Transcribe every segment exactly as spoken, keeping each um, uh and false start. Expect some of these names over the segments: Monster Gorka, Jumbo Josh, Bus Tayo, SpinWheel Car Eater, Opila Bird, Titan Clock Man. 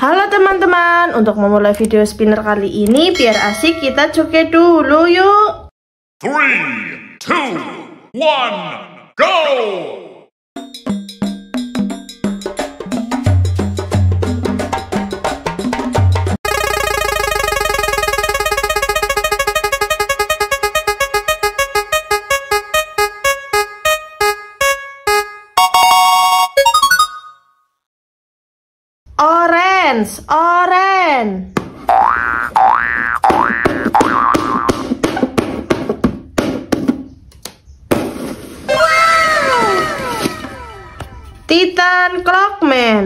Halo teman-teman, untuk memulai video spinner kali ini biar asik kita joget dulu yuk. three, two, one, go! Orange, orange. Titan Clock Man.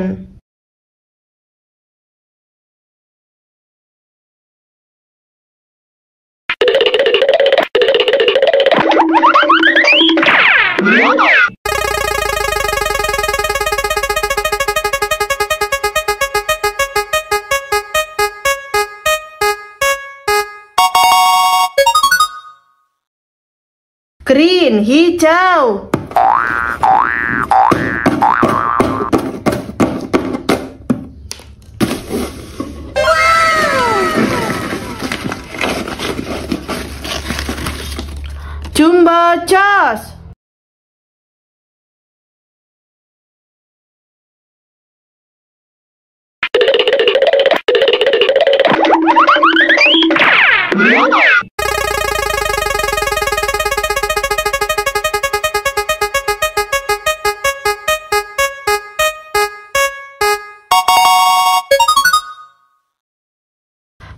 Green, hijau. Jumbo Josh.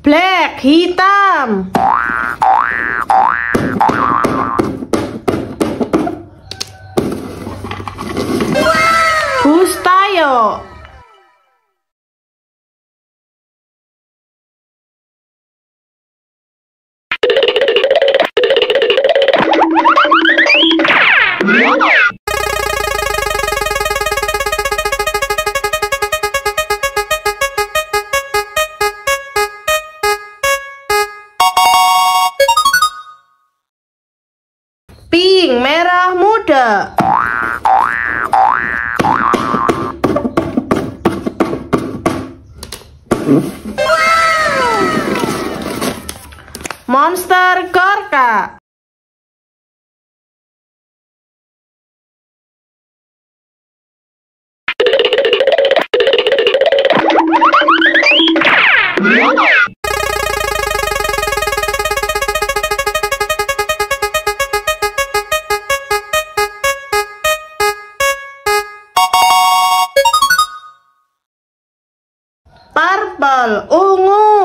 Black, hitam. Bustayo. Pink, merah muda. Monster Gorka. Purple, ungu.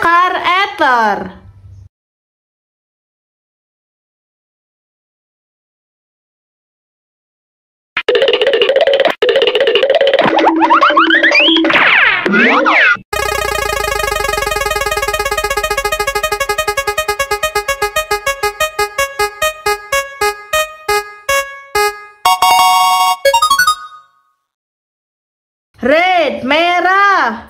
Car Eater. Red, merah.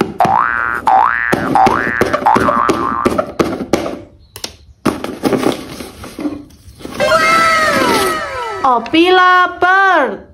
Opila Bird.